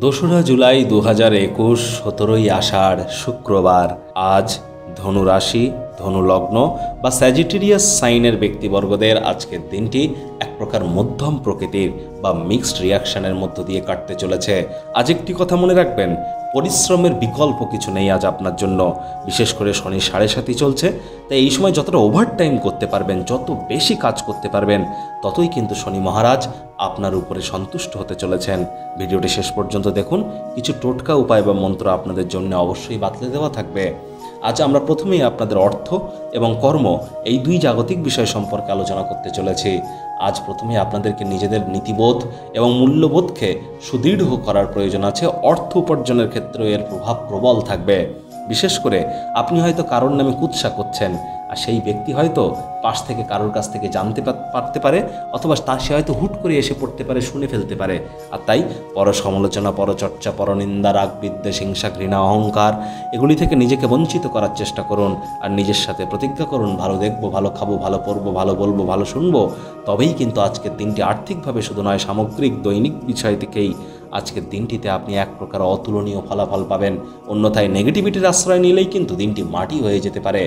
दोसरा जुलाई 2021 17 आषाढ़ शुक्रवार। आज धनु राशि, धनु लग्न बा सैजिटेरियस साइनेर व्यक्तिवर्गदेर आजकेर दिनटी एक प्रकार मध्यम प्रकृतिर बा मिक्सड रियक्शनेर मध्य दिए काटते चलेछे। आज एकटी कथा मने राखबेन, परिश्रमेर विकल्प किछु नेई आज आपनार जन्य। विशेष करे शनि 7.5 चलछे, ताई एई समय जतटा ओभारटाइम करते पारबेन, जत बेशी काज करते पारबेन, ततई किन्तु शनि महाराज आपनार उपरे सन्तुष्ट होते चलेछेन। भिडियोटी शेष पर्यन्त देखुन, किछु टोटका उपाय बा मंत्र आपनादेर जन्य अवश्यई बातले देवा थाकबे। आज आमरा प्रथमेई आपनादेर अर्थ एवं कर्म एई दुई जागतिक विषय सम्पर्के आलोचना करते चलेछि। आज प्रथमेई आपनादेरके निजेदेर नीतिबोध एवं मूल्यबोधके सुदृढ़ करार प्रयोजन आछे। अर्थ उपार्जनेर क्षेत्रे एर प्रभाव प्रबल थाकबे। विशेष करे आपनि हयतो कारोर नामे कुत्सा करछेन, आर सेई व्यक्ति हयतो पाश थेके कारोर काछ थेके जानते पारते पारे, अथवा तार से हयतो हुट करे एसे पड़ते पारे, शुने फेलते पारे। आर ताई पर समालोचना, परचर्चा, परनिंदा, राग, विद्वेष, हिंसा, घृणा, अहंकार एगुली थेके निजेके वंचित करार चेष्टा करुन। आर निजेर साथे प्रतिज्ञा करुन, भालो देखबो, भालो खाबो, भालो पड़बो, भालो बोलबो, भालो शुनबो। तबेई किन्तु आजकेर दिनटी आर्थिकभावे शुधु नय, सामग्रिक दैनिक विषय थेकेई आजकेर दिनटीते आपनि एक प्रकार अतुलनीय फलाफल पाबेन। अन्यथाय नेगेटिविटिर आश्रय निलेई किन्तु दिनटी माटी हये जेते पारे।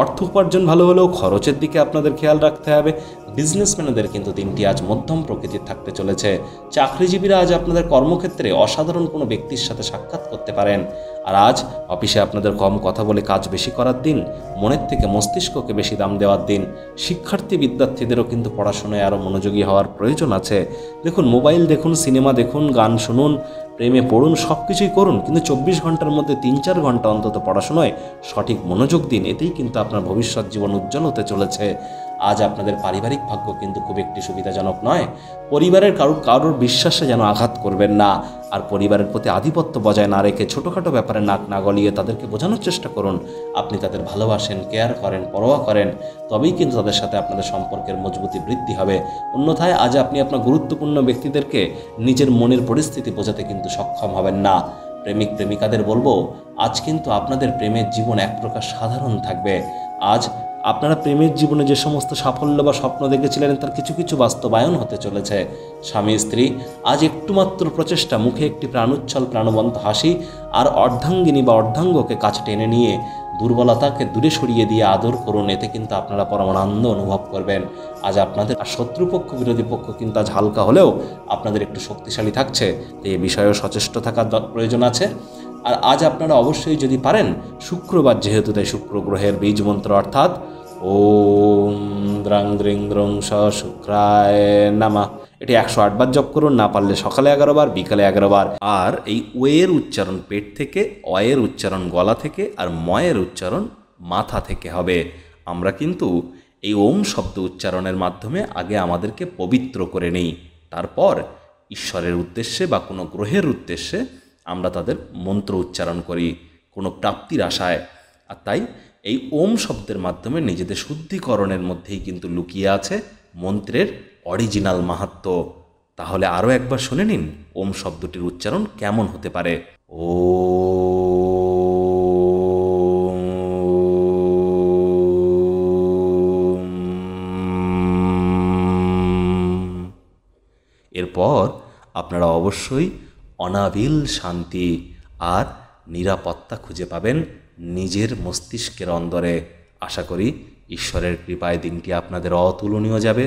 अर्थ उपार्जन भालो हलेও खरचের দিকে আপনাদের খেয়াল রাখতে হবে। বিজনেসম্যানদের কিন্তু দিনটি आज মধ্যম প্রকৃতির থাকতে চলেছে। চাকরিজীবীরা আজ আপনাদের কর্মক্ষেত্রে অসাধারণ কোনো ব্যক্তির সাথে সাক্ষাৎ করতে পারেন। আর আজ অফিসে আপনাদের কম কথা বলে কাজ বেশি করার দিন, মনের থেকে মস্তিষ্ককে বেশি দাম দেওয়ার দিন। শিক্ষার্থী বিদ্যার্থীদেরও কিন্তু পড়াশোনায় আরও মনোযোগী হওয়ার প্রয়োজন আছে। দেখুন, মোবাইল দেখুন, সিনেমা দেখুন, গান শুনুন, প্রেমে পড়ুন, সব কিছুই করুন, কিন্তু 24 ঘন্টার মধ্যে 3-4 ঘন্টা অন্তত পড়াশোনায় সঠিক মনোযোগ দিন। এতেই কিন্তু আপনার ভবিষ্যৎ জীবন উজ্জ্বল হতে চলেছে। আজ আপনাদের পারিবারিক ভাগ্য কিন্তু খুব একটি সুবিধাজনক নয়। পরিবারের কারোর বিশ্বাসে যেন আঘাত করবেন না। আর পরিবারের প্রতি আধিপত্য বজায় না রেখে ছোটোখাটো ব্যাপারে নাক না গলিয়ে তাদেরকে বোঝানোর চেষ্টা করুন আপনি তাদের ভালোবাসেন, কেয়ার করেন, পরোয়া করেন। তবেই কিন্তু তাদের সাথে আপনাদের সম্পর্কের মজবুতি বৃদ্ধি হবে। অন্যথায় আজ আপনি আপনার গুরুত্বপূর্ণ ব্যক্তিদেরকে নিজের মনের পরিস্থিতি বোঝাতে কিন্তু সক্ষম হবেন না। প্রেমিক প্রেমিকাদের বলবো, আজ কিন্তু আপনাদের প্রেমের জীবন এক প্রকার সাধারণ থাকবে। আজ আপনারা প্রেমের জীবনে যে সমস্ত সাফল্য বা স্বপ্ন দেখেছিলেন তার কিছু কিছু বাস্তবায়ন হতে চলেছে। স্বামী স্ত্রী আজ একটুমাত্র প্রচেষ্টা, মুখে একটি প্রাণোচ্ছল প্রাণবন্ত হাসি আর অর্ধাঙ্গিনী বা অর্ধাঙ্গকে কাছে টেনে নিয়ে দুর্বলতাকে দূরে সরিয়ে দিয়ে আদর করুন। এতে কিন্তু আপনারা পরমানন্দ অনুভব করবেন। আজ আপনাদের শত্রুপক্ষ, বিরোধী পক্ষ কিন্তু আজ হালকা হলেও আপনাদের একটু শক্তিশালী থাকছে, এই বিষয়েও সচেষ্ট থাকার প্রয়োজন আছে। আর আজ আপনারা অবশ্যই যদি পারেন, শুক্রবার যেহেতু, তাই শুক্র গ্রহের বীজ মন্ত্র অর্থাৎ ওম দ্রাং দ্রিং দ্রং শ শুক্রায় নামা, এটি 108 বার জপ করুন। না পারলে সকালে 11 বার, বিকালে 11 বার। আর এই ওয়ের উচ্চারণ পেট থেকে, অয়ের উচ্চারণ গলা থেকে, আর ময়ের উচ্চারণ মাথা থেকে হবে। আমরা কিন্তু এই ওম শব্দ উচ্চারণের মাধ্যমে আগে আমাদেরকে পবিত্র করে নেই, তারপর ঈশ্বরের উদ্দেশ্যে বা কোনো গ্রহের উদ্দেশ্যে আমরা তাদের মন্ত্র উচ্চারণ করি কোনো প্রাপ্তির আশায়। আর তাই এই ওম শব্দের মাধ্যমে নিজেদের শুদ্ধিকরণের মধ্যেই কিন্তু লুকিয়ে আছে মন্ত্রের অরিজিনাল মাহাত্ম্য। তাহলে আরও একবার শুনে নিন ওম শব্দটির উচ্চারণ কেমন হতে পারে। ও এরপর আপনারা অবশ্যই অনাবিল শান্তি আর নিরাপত্তা খুঁজে পাবেন নিজের মস্তিষ্কের অন্দরে। আশা করি ঈশ্বরের কৃপায় দিনটি আপনাদের অতুলনীয় যাবে।